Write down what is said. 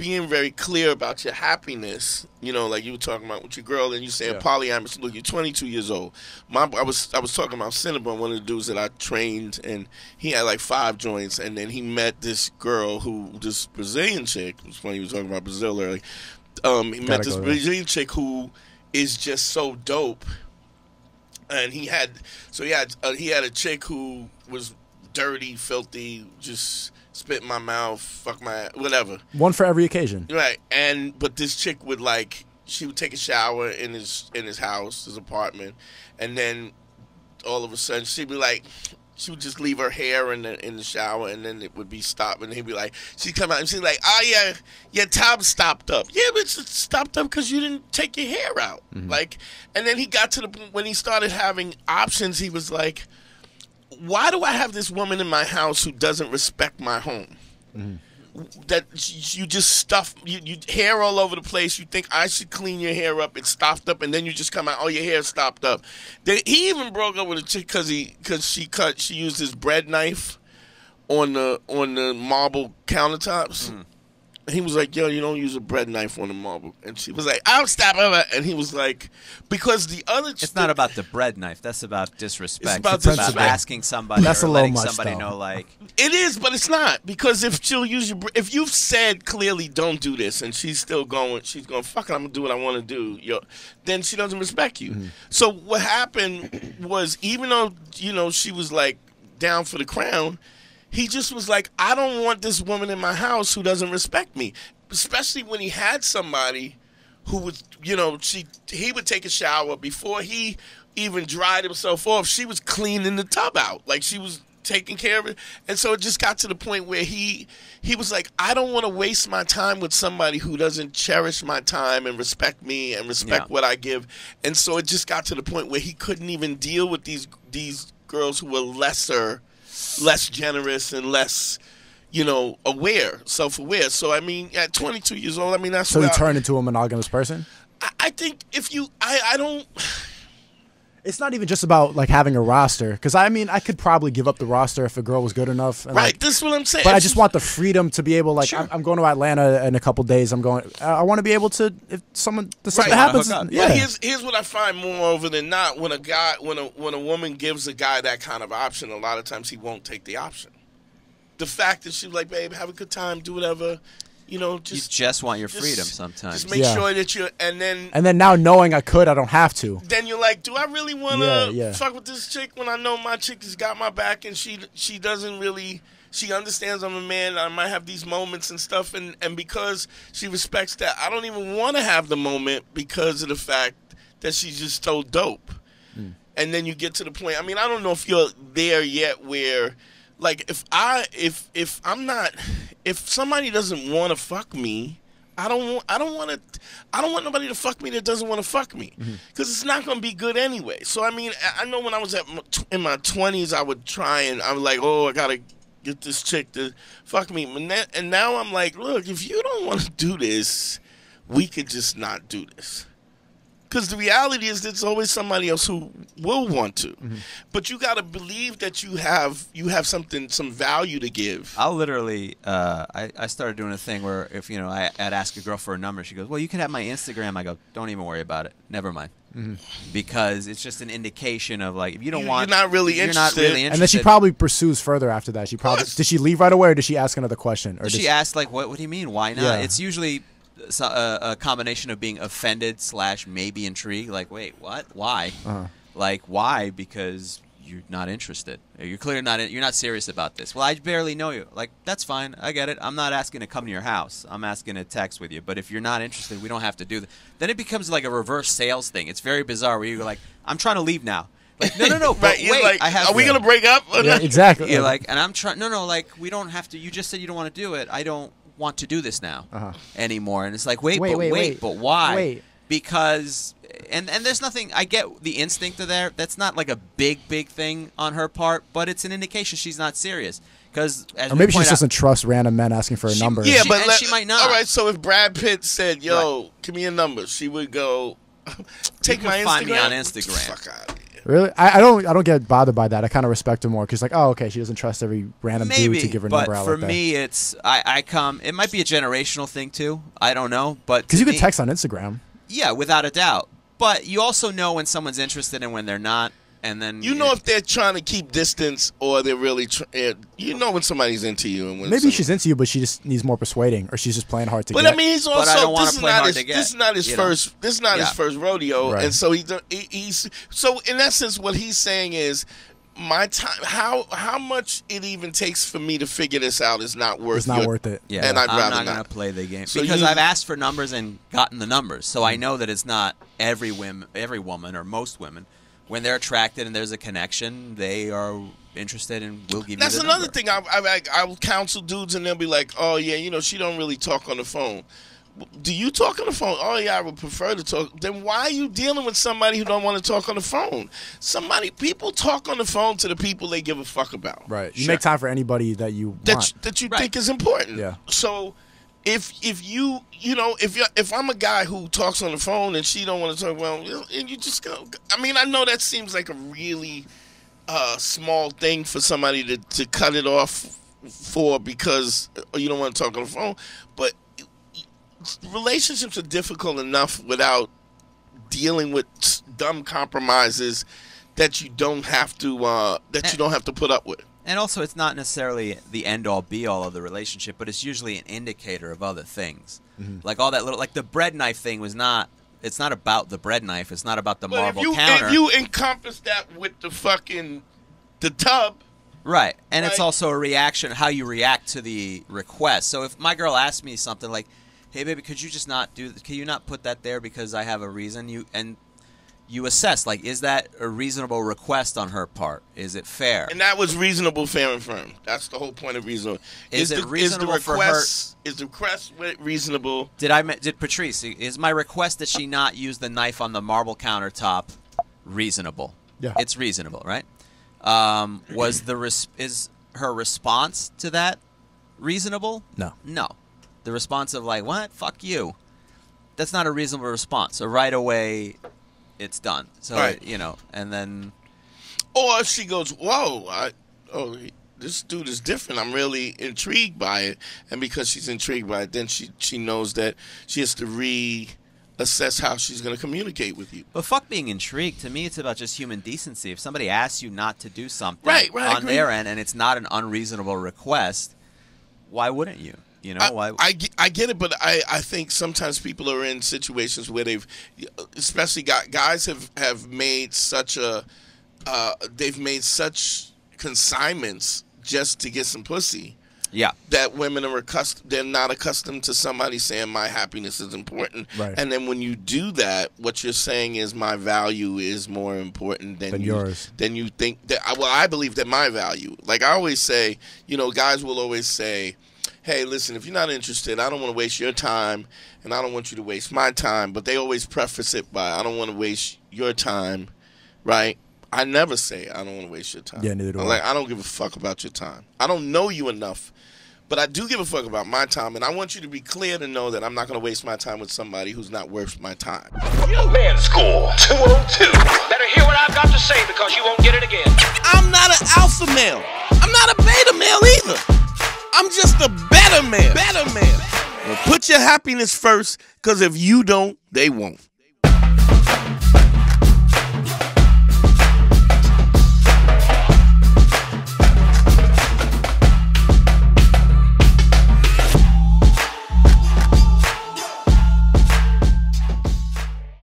being very clear about your happiness, you know, like you were talking about with your girl, and you saying polyamorous. Look, you're 22 years old. I was talking about Cinnabon, one of the dudes that I trained, and he had like 5 joints, and then he met this girl who, this Brazilian chick. It's funny you were talking about Brazil earlier. He met this Brazilian chick who is just so dope, and he had he had a chick who was dirty, filthy, just spit in my mouth, fuck my ass, whatever. One for every occasion, right? And but this chick would like, she would take a shower in his house, his apartment, and then all of a sudden she'd be like, she would just leave her hair in the shower, and then it would be stopped, and he'd be like, she'd come out and she'd be like, oh yeah, your top's stopped up. Yeah, but it's stopped up because you didn't take your hair out. Mm-hmm. Like, and then he got to the point when he started having options, he was like, why do I have this woman in my house who doesn't respect my home? Mm-hmm. That you just stuff you hair all over the place. You think I should clean your hair up? It's stopped up, and then you just come out. Oh, your hair's stopped up. He even broke up with a chick because she used his bread knife on the marble countertops. Mm. He was like, yo, you don't use a bread knife on the marble. And she was like, I'll stop her. And he was like, because the other... It's not about the bread knife. That's about disrespect. It's about asking somebody or letting somebody know, like... It is, but it's not. Because if she'll use your... If you've said clearly, don't do this, and she's still going, she's going, fuck it, I'm going to do what I want to do, yo, then she doesn't respect you. Mm-hmm. So what happened was, even though, you know, she was like down for the crown... He just was like, I don't want this woman in my house who doesn't respect me, especially when he had somebody who was, you know, he would take a shower before he even dried himself off. She was cleaning the tub out, like she was taking care of it. And so it just got to the point where he was like, I don't want to waste my time with somebody who doesn't cherish my time and respect me and respect what I give. And so it just got to the point where he couldn't even deal with these girls who were less generous and less, you know, aware, self-aware. So, I mean, at 22 years old, I mean, that's... So you turn into a monogamous person? I think if you... I don't... It's not even just about, like, having a roster. Because, I mean, I could probably give up the roster if a girl was good enough. And, right, like, this is what I'm saying. But I just want the freedom to be able, like, sure. I'm going to Atlanta in a couple days. I'm going... I want to be able to... If someone... something happens... Yeah. But here's what I find more over than not. When a guy... When a woman gives a guy that kind of option, a lot of times he won't take the option. The fact that she's like, babe, have a good time, do whatever... You know, you just want your freedom sometimes. Just make sure that you, and then now knowing I don't have to. Then you're like, do I really want to fuck with this chick when I know my chick has got my back and she doesn't really, she understands I'm a man. I might have these moments and stuff, and because she respects that, I don't even want to have the moment because of the fact that she's just so dope. Mm. And then you get to the point. I mean, I don't know if you're there yet where. Like, if I'm not, if somebody doesn't want to fuck me, I don't want nobody to fuck me that doesn't want to fuck me, because it's not going to be good anyway. So, I mean, I know when I was in my 20s, I would try and I was like, oh, I got to get this chick to fuck me. And now I'm like, look, if you don't want to do this, we could just not do this. Because the reality is there's always somebody else who will want to. Mm-hmm. But you got to believe that you have something, some value to give. I'll literally, I started doing a thing where if, you know, I'd ask a girl for a number. She goes, well, you can have my Instagram. I go, don't even worry about it. Never mind. Mm-hmm. Because it's just an indication of, like, if you don't want, you're not really interested. And then she probably pursues further after that. She probably, did she leave right away or did she ask another question? Or did she ask, like, what do you mean? Why not? Yeah. It's usually... So, a combination of being offended / maybe intrigued, like, wait, what? Why? Uh-huh. Like, why? Because you're not interested. You're clearly not. You're not serious about this. Well, I barely know you. Like, that's fine. I get it. I'm not asking to come to your house. I'm asking to text with you. But if you're not interested, we don't have to do that. Then it becomes like a reverse sales thing. It's very bizarre. Where you're like, I'm trying to leave now. Like, no, but wait, like, are we gonna break up? Yeah, exactly. You're like, and I'm trying. No, like, we don't have to. You just said you don't want to do it. I don't want to do this now anymore. And it's like, wait, but why? Because and there's nothing, I get the instinct of there. That's not like a big thing on her part, but it's an indication she's not serious. Because or maybe she doesn't trust random men asking for a number. Yeah, but she might not. All right, so if Brad Pitt said, yo, give me a number, she would go, take my Instagram. Find me on Instagram. Fuck out of here. Really? I don't get bothered by that. I kind of respect her more because, like, oh, okay, she doesn't trust every random dude to give her number out. But for me, it's it might be a generational thing too. I don't know, but because you can text on Instagram. Yeah, without a doubt. But you also know when someone's interested and when they're not, and then you know if they're trying to keep distance or they're really. You know when somebody's into you, and when maybe she's into you, but she just needs more persuading, or she's just playing hard to get. But I mean, he's also this is not his first rodeo, right. And so he's so in essence what he's saying is my time. How much it even takes for me to figure this out is not worth. It's not worth it. Yeah, and I'm not gonna play the game so because I've asked for numbers and gotten the numbers, so I know that it's not every woman or most women. When they're attracted and there's a connection, they are interested and will give you the number. That's another thing. I will counsel dudes and they'll be like, oh, yeah, you know, she don't really talk on the phone. Do you talk on the phone? Oh, yeah, I would prefer to talk. Then why are you dealing with somebody who don't want to talk on the phone? People talk on the phone to the people they give a fuck about. Right. You make time for anybody that you want. That you think is important. Yeah. So If I'm a guy who talks on the phone and she don't want to talk, well, and you just go. I mean, I know that seems like a really small thing for somebody to cut it off for because you don't want to talk on the phone, but relationships are difficult enough without dealing with dumb compromises that you don't have to put up with. And also, it's not necessarily the end-all, be-all of the relationship, but it's usually an indicator of other things. Mm-hmm. Like all that little, like the bread knife thing was not. It's not about the bread knife. It's not about the marble counter. If you encompass that with the fucking tub, right? And like, it's also a reaction, how you react to the request. So if my girl asked me something like, "Hey, baby, could you just not do? Can you not put that there because I have a reason?" You assess, like, is that a reasonable request on her part? Is it fair? And that was reasonable, fair, and firm. That's the whole point of reasonable. Is the request reasonable? Did Patrice, is my request that she not use the knife on the marble countertop reasonable? Yeah. It's reasonable, right? Is her response to that reasonable? No. No. The response of, like, what? Fuck you. That's not a reasonable response. A right away. It's done. So, right. You know, and then. Or she goes, whoa, this dude is different. I'm really intrigued by it. And because she's intrigued by it, then she knows that she has to reassess how she's going to communicate with you. But fuck being intrigued. To me, it's about just human decency. If somebody asks you not to do something on their end and it's not an unreasonable request, why wouldn't you? You know, I get it, but I think sometimes people are in situations where they've, especially guys have made such a, they've made such consignments just to get some pussy. Yeah. That women are accustomed, they're not accustomed to somebody saying my happiness is important. Right. And then when you do that, what you're saying is my value is more important than yours. Than you think that, well, I believe that my value, like I always say, you know, guys will always say, hey, listen, if you're not interested, I don't want to waste your time, and I don't want you to waste my time. But they always preface it by, I don't want to waste your time, right? I never say, I don't want to waste your time. Yeah, neither do I. Like, I don't give a fuck about your time. I don't know you enough, but I do give a fuck about my time, and I want you to be clear to know that I'm not going to waste my time with somebody who's not worth my time. You ManSchool202. Better hear what I've got to say because you won't get it again. I'm not an alpha male. I'm not a beta male either. I'm just a better man. Better man. Well, put your happiness first, because if you don't, they won't.